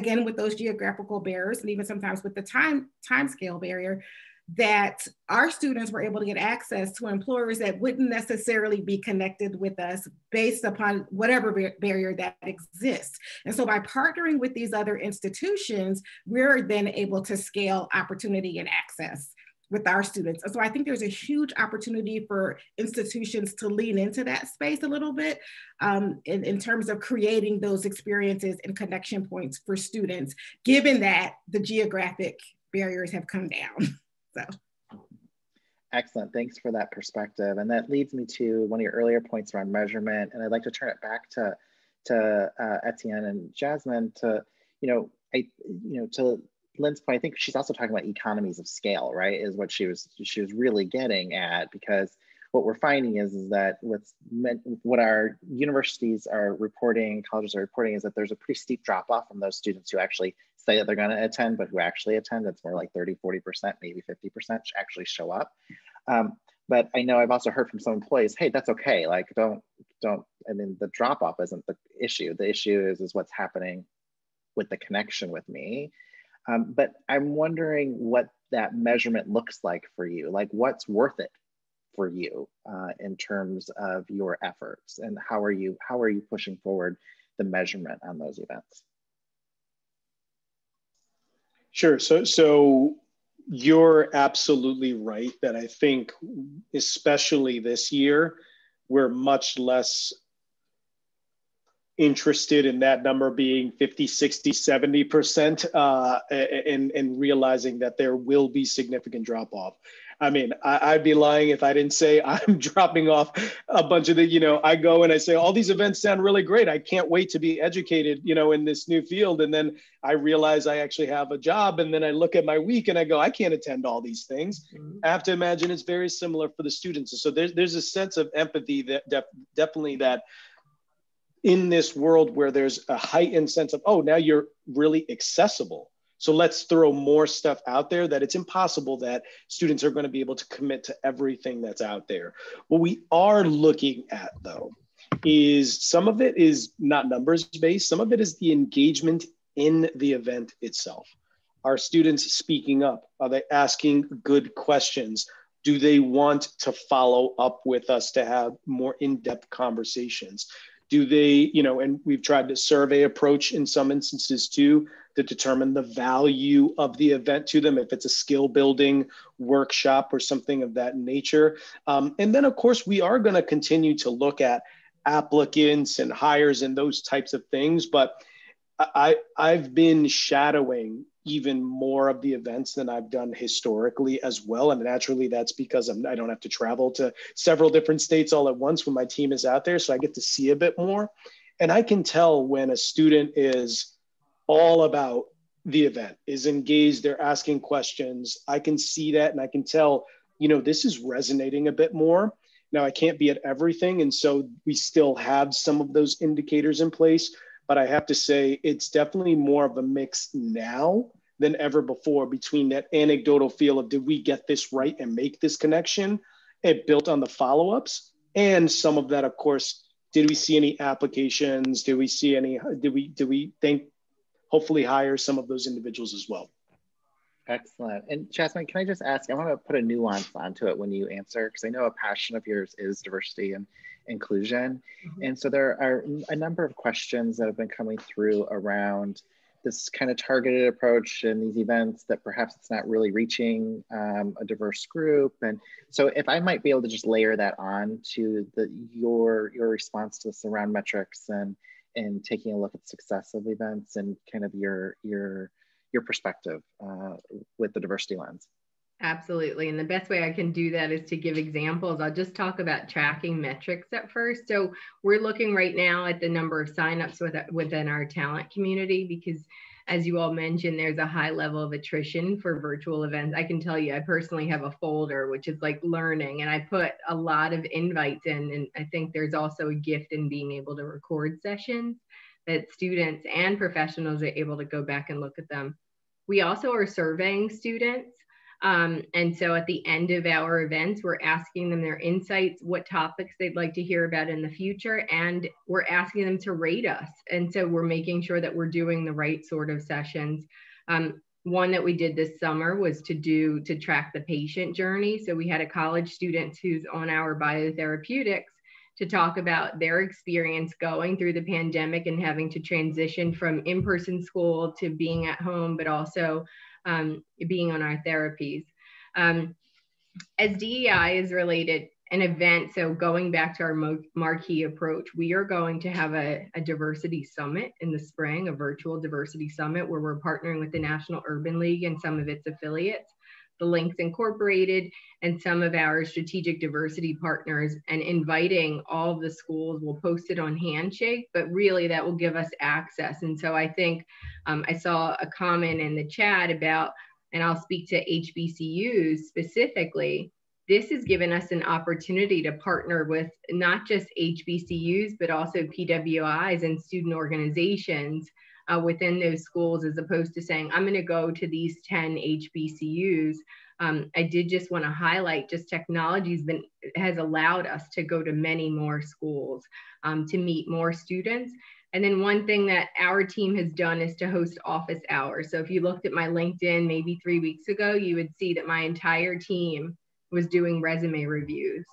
again, with those geographical barriers, and even sometimes with the time timescale barrier, that our students were able to get access to employers that wouldn't necessarily be connected with us based upon whatever bar- barrier that exists. And so by partnering with these other institutions, we're then able to scale opportunity and access with our students. So I think there's a huge opportunity for institutions to lean into that space a little bit um, in, in terms of creating those experiences and connection points for students, given that the geographic barriers have come down. So. Excellent, thanks for that perspective. And that leads me to one of your earlier points around measurement. And I'd like to turn it back to, to uh, Etienne and Jasmine to, you know, I, you know, to, Lynn's point, I think she's also talking about economies of scale, right? Is what she was she was really getting at, because what we're finding is, is that what's meant, what our universities are reporting, colleges are reporting, is that there's a pretty steep drop off from those students who actually say that they're going to attend, but who actually attend. It's more like thirty, forty percent, maybe fifty percent actually show up. Um, but I know I've also heard from some employees, hey, that's okay. Like, don't, don't, I mean, the drop off isn't the issue. The issue is, is what's happening with the connection with me. Um, but I'm wondering what that measurement looks like for you, like what's worth it for you uh, in terms of your efforts, and how are you how are you pushing forward the measurement on those events? Sure. So so you're absolutely right that I think especially this year we're much less interested in that number being fifty, sixty, seventy percent uh, and, and realizing that there will be significant drop off. I mean, I, I'd be lying if I didn't say I'm dropping off a bunch of the, you know, I go and I say, all these events sound really great. I can't wait to be educated, you know, in this new field. And then I realize I actually have a job. And then I look at my week and I go, I can't attend all these things. Mm-hmm. I have to imagine it's very similar for the students. So there's, there's a sense of empathy that def- definitely that, in this world where there's a heightened sense of, oh, now you're really accessible. So let's throw more stuff out there that it's impossible that students are going to be able to commit to everything that's out there. What we are looking at though, is some of it is not numbers based, some of it is the engagement in the event itself. Are students speaking up? Are they asking good questions? Do they want to follow up with us to have more in-depth conversations? Do they, you know, and we've tried to survey approach in some instances too, to determine the value of the event to them, if it's a skill building workshop or something of that nature. Um, and then of course, we are going to continue to look at applicants and hires and those types of things. But I, I've been shadowing even more of the events than I've done historically as well. And naturally, that's because I'm, I don't have to travel to several different states all at once when my team is out there. So I get to see a bit more. And I can tell when a student is all about the event, is engaged, they're asking questions. I can see that and I can tell, you know, this is resonating a bit more. Now, I can't be at everything. And so we still have some of those indicators in place. But I have to say, it's definitely more of a mix now than ever before between that anecdotal feel of, did we get this right and make this connection? It built on the follow-ups. And some of that, of course, did we see any applications? Did we see any, did we, did we think, hopefully hire some of those individuals as well? Excellent. And Jasmine, can I just ask, I want to put a nuance onto it when you answer, because I know a passion of yours is diversity and inclusion. Mm-hmm. And so there are a number of questions that have been coming through around this kind of targeted approach and these events that perhaps it's not really reaching um, a diverse group. And so if I might be able to just layer that on to the, your, your response to this around metrics and, and taking a look at success of events and kind of your, your your perspective uh, with the diversity lens. Absolutely, and the best way I can do that is to give examples. I'll just talk about tracking metrics at first. So we're looking right now at the number of signups with, within our talent community, because as you all mentioned, there's a high level of attrition for virtual events. I can tell you, I personally have a folder, which is like learning, and I put a lot of invites in, and I think there's also a gift in being able to record sessions that students and professionals are able to go back and look at them. We also are surveying students. Um, and so at the end of our events, we're asking them their insights, what topics they'd like to hear about in the future, and we're asking them to rate us. And so we're making sure that we're doing the right sort of sessions. Um, one that we did this summer was to do, to track the patient journey. So we had a college student who's on our biotherapeutics to talk about their experience going through the pandemic and having to transition from in-person school to being at home, but also um, being on our therapies. Um, as D E I is related, an event, so going back to our marquee approach, we are going to have a, a diversity summit in the spring, a virtual diversity summit where we're partnering with the National Urban League and some of its affiliates, the Links Incorporated, and some of our strategic diversity partners, and inviting all of the schools. We'll post it on Handshake, but really that will give us access. And so I think um, I saw a comment in the chat about, and I'll speak to H B C Us specifically, this has given us an opportunity to partner with not just H B C Us, but also P W Is and student organizations Uh, within those schools, as opposed to saying, I'm going to go to these ten H B C Us. Um, I did just want to highlight just technology been, has allowed us to go to many more schools, um, to meet more students. And then one thing that our team has done is to host office hours. So if you looked at my LinkedIn maybe three weeks ago, you would see that my entire team was doing resume reviews.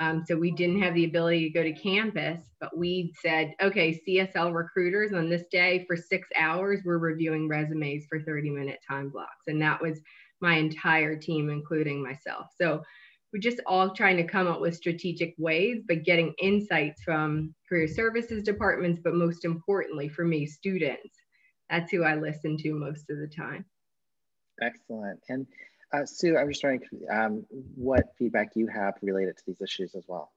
Um, so we didn't have the ability to go to campus, but we said, okay, C S L recruiters on this day for six hours, we're reviewing resumes for thirty minute time blocks. And that was my entire team, including myself. So we're just all trying to come up with strategic ways, but getting insights from career services departments, but most importantly for me, students. That's who I listen to most of the time. Excellent. And Uh, Sue, I'm just wondering um, what feedback you have related to these issues as well.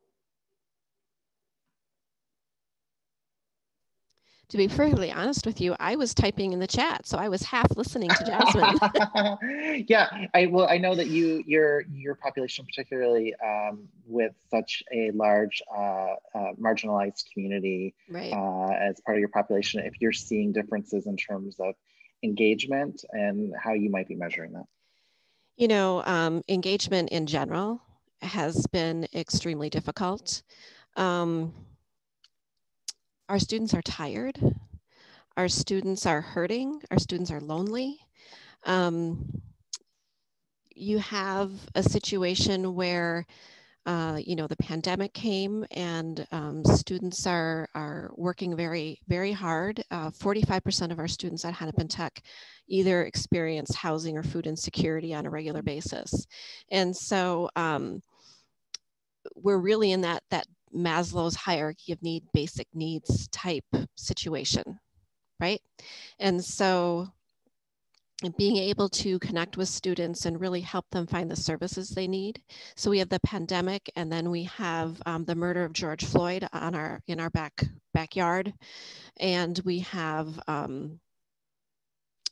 To be perfectly honest with you, I was typing in the chat, so I was half listening to Jasmine. Yeah, I well, I know that you, your, your population, particularly um, with such a large uh, uh, marginalized community, right, uh, as part of your population, if you're seeing differences in terms of engagement and how you might be measuring that. You know, um, engagement in general has been extremely difficult. Um, our students are tired. Our students are hurting. Our students are lonely. Um, you have a situation where uh, you know, the pandemic came, and um, students are, are working very, very hard. Uh, forty-five percent of our students at Hennepin Tech either experience housing or food insecurity on a regular basis. And so um, we're really in that, that Maslow's hierarchy of need, basic needs type situation, right? And so being able to connect with students and really help them find the services they need. So we have the pandemic, and then we have um, the murder of George Floyd on our in our back backyard, and we have um,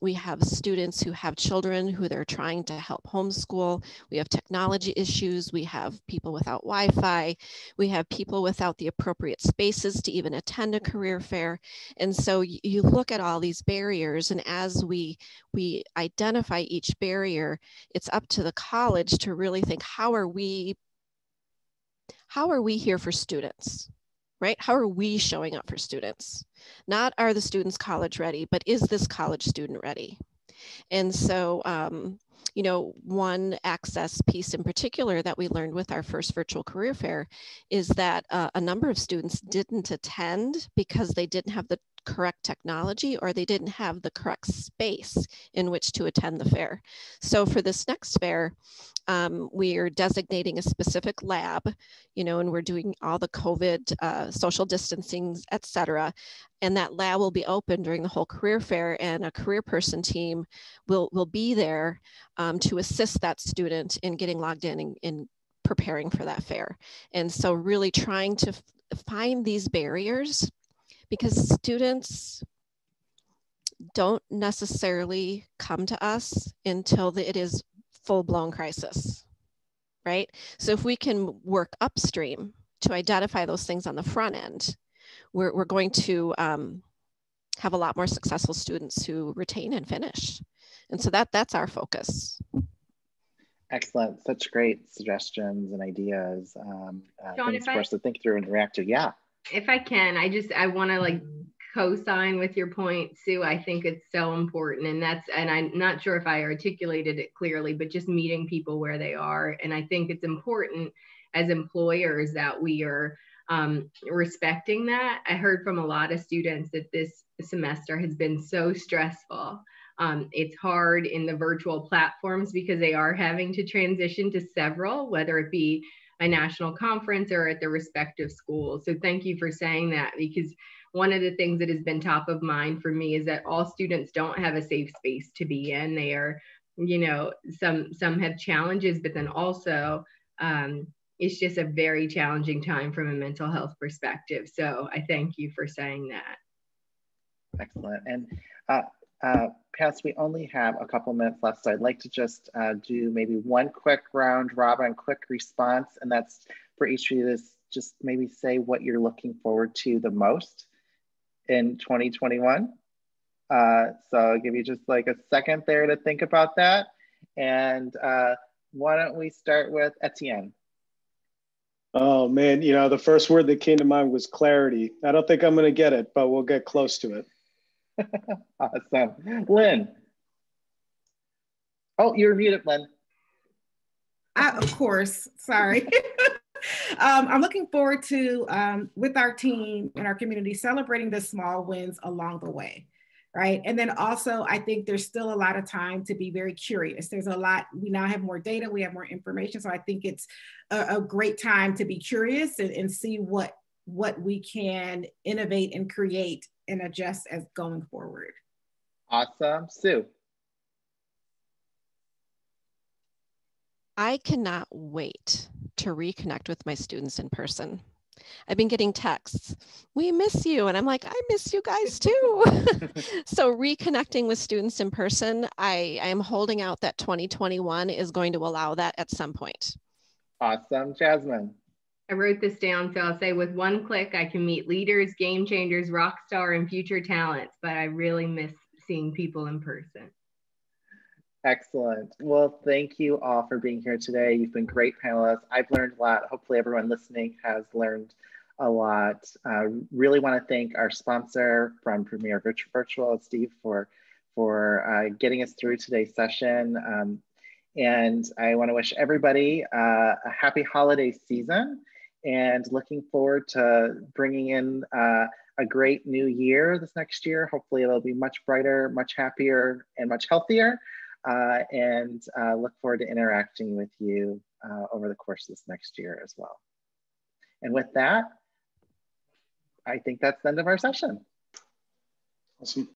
we have students who have children who they're trying to help homeschool. We have technology issues. We have people without Wi-Fi. We have people without the appropriate spaces to even attend a career fair. And so you look at all these barriers, and as we, we identify each barrier, it's up to the college to really think, how are we, how are we here for students? Right? How are we showing up for students? Not are the students college ready, but is this college student ready? And so, um, you know, one access piece in particular that we learned with our first virtual career fair is that uh, a number of students didn't attend because they didn't have the correct technology, or they didn't have the correct space in which to attend the fair. So for this next fair, um, we are designating a specific lab, you know, and we're doing all the COVID, uh, social distancing, et cetera. And that lab will be open during the whole career fair, and a career person team will, will be there um, to assist that student in getting logged in and, and preparing for that fair. And so really trying to find these barriers, because students don't necessarily come to us until the, it is full-blown crisis, right? So if we can work upstream to identify those things on the front end, we're, we're going to um, have a lot more successful students who retain and finish. And so that, that's our focus. Excellent, such great suggestions and ideas. Um, uh, Sean, things for us to think through and react to, yeah. If I can, I just, I want to like co-sign with your point, Sue. I think it's so important. And that's, and I'm not sure if I articulated it clearly, but just meeting people where they are. And I think it's important as employers that we are um, respecting that. I heard from a lot of students that this semester has been so stressful. Um, it's hard in the virtual platforms because they are having to transition to several, whether it be a national conference or at the respective schools. So thank you for saying that, because one of the things that has been top of mind for me is that all students don't have a safe space to be in. They are, you know, some some have challenges, but then also um, it's just a very challenging time from a mental health perspective. So I thank you for saying that. Excellent. And uh, uh, Cass, we only have a couple minutes left, so I'd like to just uh, do maybe one quick round robin, quick response, and that's for each of you to just maybe say what you're looking forward to the most in twenty twenty-one. Uh, so I'll give you just like a second there to think about that. And uh, why don't we start with Etienne? Oh man, you know, the first word that came to mind was clarity. I don't think I'm gonna get it, but we'll get close to it. Awesome. Lynn. Oh, you're muted, Lynn. I, of course. Sorry. um, I'm looking forward to, um, with our team and our community, celebrating the small wins along the way, right? And then also, I think there's still a lot of time to be very curious. There's a lot, we now have more data, we have more information. So I think it's a, a great time to be curious and, and see what, what we can innovate and create and adjust as going forward. Awesome. Sue. I cannot wait to reconnect with my students in person. I've been getting texts, we miss you. And I'm like, I miss you guys too. So reconnecting with students in person, I am holding out that twenty twenty-one is going to allow that at some point. Awesome. Jasmine. I wrote this down, so I'll say, with one click, I can meet leaders, game changers, rock star, and future talents, but I really miss seeing people in person. Excellent. Well, thank you all for being here today. You've been great panelists. I've learned a lot. Hopefully everyone listening has learned a lot. I uh, really want to thank our sponsor from Premier Virtual, Steve, for, for uh, getting us through today's session. Um, And I want to wish everybody uh, a happy holiday season and looking forward to bringing in uh, a great new year this next year. Hopefully it'll be much brighter, much happier, and much healthier. Uh, and uh, look forward to interacting with you uh, over the course of this next year as well. And with that, I think that's the end of our session. Awesome.